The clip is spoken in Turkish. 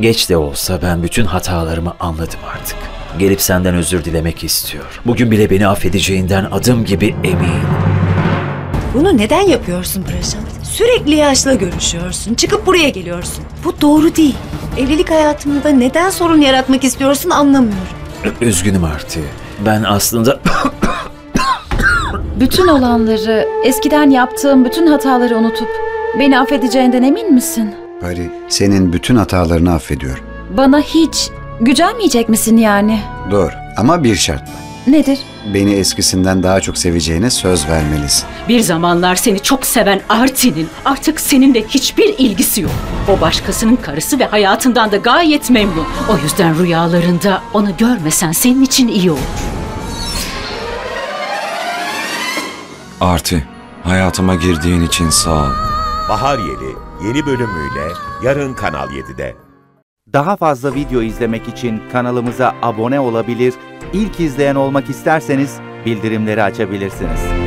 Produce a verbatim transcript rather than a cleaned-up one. Geç de olsa ben bütün hatalarımı anladım artık. Gelip senden özür dilemek istiyorum. Bugün bile beni affedeceğinden adım gibi eminim. Bunu neden yapıyorsun Braşan? Sürekli yaşla görüşüyorsun, çıkıp buraya geliyorsun. Bu doğru değil. Evlilik hayatımda neden sorun yaratmak istiyorsun anlamıyorum. Üzgünüm Arti. Ben aslında... Bütün olanları, eskiden yaptığım bütün hataları unutup beni affedeceğinden emin misin? Hari, senin bütün hatalarını affediyorum. Bana hiç gücenmeyecek misin yani? Doğru, ama bir şartla. Nedir? Beni eskisinden daha çok seveceğine söz vermelisin. Bir zamanlar seni çok seven Arti'nin artık seninle hiçbir ilgisi yok. O başkasının karısı ve hayatından da gayet memnun. O yüzden rüyalarında onu görmesen senin için iyi olur. Arti, hayatıma girdiğin için sağ ol. Bahar Yeli yeni bölümüyle yarın Kanal yedi'de. Daha fazla video izlemek için kanalımıza abone olabilir, İlk izleyen olmak isterseniz bildirimleri açabilirsiniz.